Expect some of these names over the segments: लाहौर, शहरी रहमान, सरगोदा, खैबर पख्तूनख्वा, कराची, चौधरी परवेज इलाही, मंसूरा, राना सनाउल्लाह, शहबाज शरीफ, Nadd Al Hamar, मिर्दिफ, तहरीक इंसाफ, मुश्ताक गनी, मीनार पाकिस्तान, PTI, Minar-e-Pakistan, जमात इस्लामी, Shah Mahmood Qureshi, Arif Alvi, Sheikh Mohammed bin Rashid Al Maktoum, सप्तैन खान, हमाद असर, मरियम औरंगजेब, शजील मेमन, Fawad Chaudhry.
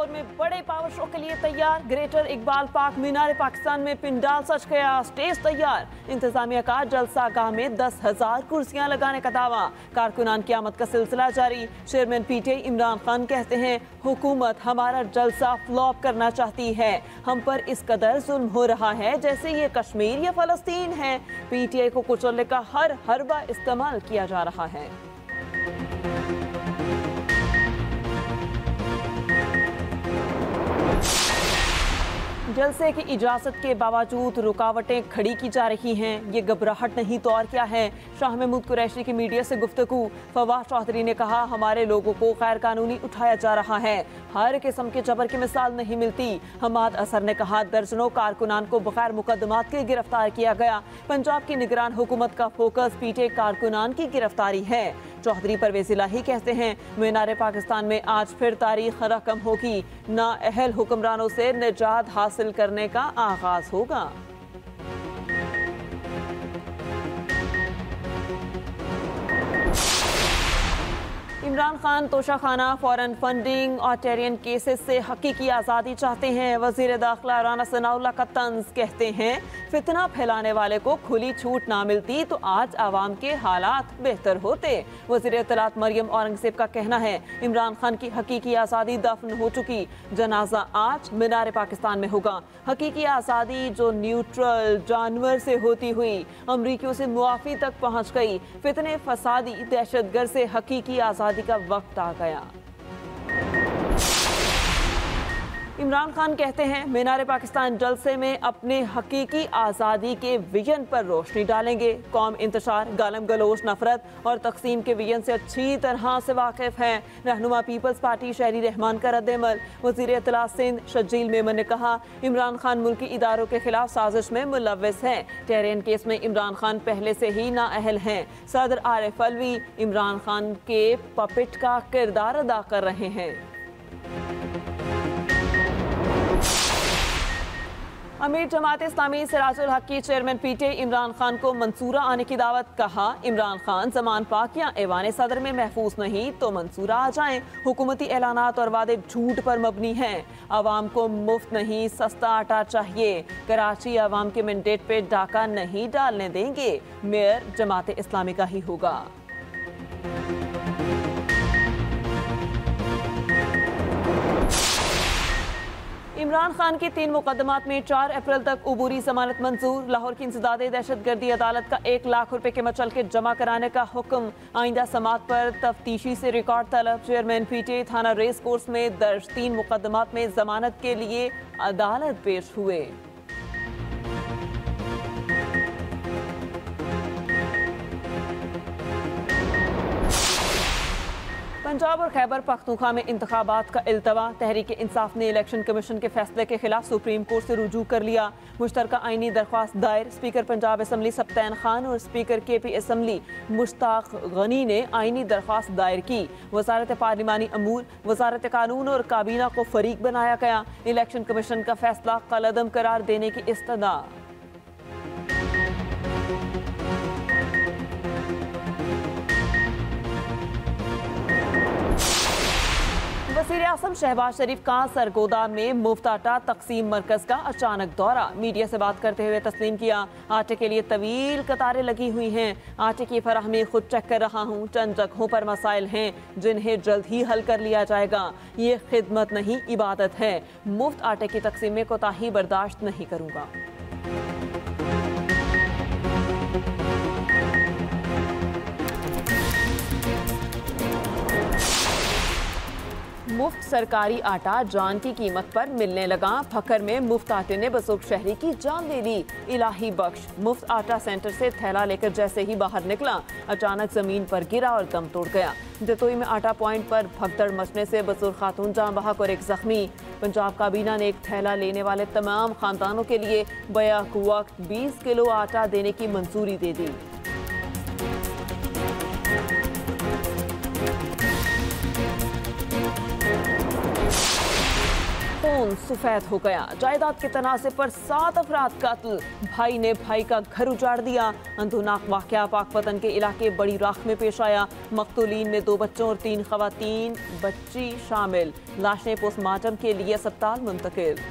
लाहौर में बड़े power show के लिए तैयार। ग्रेटर इकबाल पार्क मीनार पाकिस्तान में पिंडाल सज गया, स्टेज तैयार। इंतजामिया का जलसा गाह में 10,000 कुर्सियाँ लगाने का दावा। कारकुनान की आमद का सिलसिला जारी। चेयरमैन पीटीआई इमरान खान कहते हैं हुकूमत हमारा जलसा फ्लॉप करना चाहती है, हम पर इस कदर जुल्म हो रहा है जैसे ये कश्मीर या फलस्तीन है। पीटीआई को कुचलने का हर हरबा इस्तेमाल किया जा रहा है। जलसे की इजाज़त के बावजूद रुकावटें खड़ी की जा रही हैं, ये घबराहट नहीं तो और क्या है। शाह महमूद कुरैशी की मीडिया से गुफ्तगू। फवाद चौधरी ने कहा हमारे लोगों को गैर कानूनी उठाया जा रहा है, हर किस्म के जबर की मिसाल नहीं मिलती। हमाद असर ने कहा दर्जनों कारकुनान को बगैर मुकदमात के गिरफ्तार किया गया। पंजाब की निगरान हुकूमत का फोकस पीटे कारकुनान की गिरफ्तारी है। चौधरी परवेज इलाही कहते हैं मीनारे पाकिस्तान में आज फिर तारीख रकम होगी, नाअहल हुक्मरानों से निजात हासिल करने का आगाज होगा। इमरान खान तोशाखाना फॉरेन फंडिंग और टेरियन केसेस से हकीकी आज़ादी चाहते हैं। वज़ीर दाखिला राना सनाउल्लाह का तंज। कहते हैं फितना फैलाने वाले को खुली छूट ना मिलती तो आज आवाम के हालात बेहतर होते। वज़ीर इत्तलात मरियम औरंगजेब का कहना है इमरान खान की हकीकी आज़ादी दफन हो चुकी, जनाजा आज मीनार पाकिस्तान में होगा। हकीकी आज़ादी जो न्यूट्रल जानवर से होती हुई अमरीकियों से मुआफ़ी तक पहुँच गई। फितने फसादी दहशत गर्द से हकीकी आज़ादी का वक्त आ गया। इमरान खान कहते हैं मीनार पाकिस्तान जलसे में अपने हकीकी आज़ादी के विजन पर रोशनी डालेंगे। कौम इंतशार, गालम गलोच, नफरत और तकसीम के विजन से अच्छी तरह से वाकिफ हैं। रहनुमा पीपल्स पार्टी शहरी रहमान का रद्दमल। वज़ीर इत्तला सिंध शजील मेमन ने कहा इमरान खान मुल्की इदारों के खिलाफ साजिश में मुलव्वस हैं। टेहरीन केस में इमरान खान पहले से ही नाअहल हैं। सदर आरिफ अलवी इमरान खान के पपिट का किरदार अदा कर रहे हैं। अमीर जमात इस्लामी सिराज उल हक की चेयरमैन पीटीआई इमरान खान को मंसूरा आने की दावत। कहा इमरान खान जमान पाक या ऐवान सदर में महफूज नहीं तो मंसूरा आ जाएं। हुकूमती ऐलानात और वादे झूठ पर मबनी हैं। आवाम को मुफ्त नहीं सस्ता आटा चाहिए। कराची आवाम के मैंडेट पे डाका नहीं डालने देंगे, मेयर जमात इस्लामी का ही होगा। इमरान खान के 3 मुकदमात में 4 अप्रैल तक अबूरी जमानत मंजूर। लाहौर की इंसदादे दहशतगर्दी अदालत का 1 लाख रुपए के मचल के जमा कराने का हुक्म। आइंदा समात पर तफ्तीशी से रिकॉर्ड तलब। चेयरमैन पीटीआई थाना रेस कोर्स में दर्ज 3 मुकदमात में जमानत के लिए अदालत पेश हुए। पंजाब और खैबर पख्तूनख्वा में इंतखाबात का अल्तवा। तहरीक इंसाफ ने इलेक्शन कमीशन के फैसले के खिलाफ सुप्रीम कोर्ट से रुजू कर लिया। मुश्तरका आइनी दरख्वास्त दायर। स्पीकर पंजाब असम्बली सप्तैन खान और speaker KP assembly मुश्ताक गनी ने आइनी दरख्वास्त दायर की। वजारत पार्लिमानी अमूर, वजारत कानून और काबीना को फरीक बनाया गया। इलेक्शन कमीशन का फैसला कलअदम करार देने की इस्तदा। वज़ीर आज़म शहबाज शरीफ का सरगोदा में मुफ्त आटा तकसीम मरकज़ का अचानक दौरा। मीडिया से बात करते हुए तस्लीम किया आटे के लिए तवील कतारें लगी हुई हैं। आटे की फराहमी खुद चेक कर रहा हूँ, चंद जगहों पर मसाइल हैं जिन्हें जल्द ही हल कर लिया जाएगा। ये खिदमत नहीं इबादत है। मुफ्त आटे की तकसीम में कोताही बर्दाश्त नहीं करूँगा। मुफ्त सरकारी आटा जान की कीमत पर मिलने लगा। फखर में मुफ्त आटे ने बुजुर्ग शहरी की जान ले ली। इलाही बख्श मुफ्त आटा सेंटर से थैला लेकर जैसे ही बाहर निकला अचानक जमीन पर गिरा और दम तोड़ गया। जतोई में आटा पॉइंट पर भगदड़ मचने से बुजुर्ग खातून जान बहक और एक जख्मी। पंजाब काबीना ने एक थैला लेने वाले तमाम खानदानों के लिए बैक वक्त 20 किलो आटा देने की मंजूरी दे दी। खून सफेद हो गया। जायदाद के तनाजे पर 7 अफराद कातिल, भाई ने भाई का घर उजाड़ दिया। अंधोनाक वाकया पाक वतन के इलाके बड़ी राख में पेश आया। मकतूलीन में 2 बच्चों और 3 खवातीन बच्ची शामिल। लाशें पोस्टमार्टम के लिए अस्पताल मुंतकिल।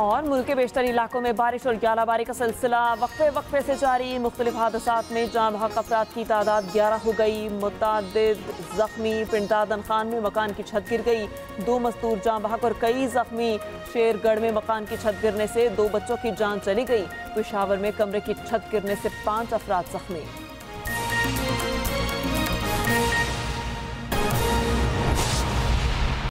और मुल्क के बेशतर इलाकों में बारिश और ग्यालाबारी का सिलसिला वक्फे वक्फे से जारी। मुख्तलिफ हादसात में जाँ बहक अफराद की तादाद 11 हो गई। मुतअद्दिद जख्मी। पिंडादन खान में मकान की छत गिर गई, 2 मजदूर जाँ बहक और कई जख्मी। शेरगढ़ में मकान की छत गिरने से 2 बच्चों की जान चली गई। पेशावर में कमरे की छत गिरने से 5 अफराद जख्मी।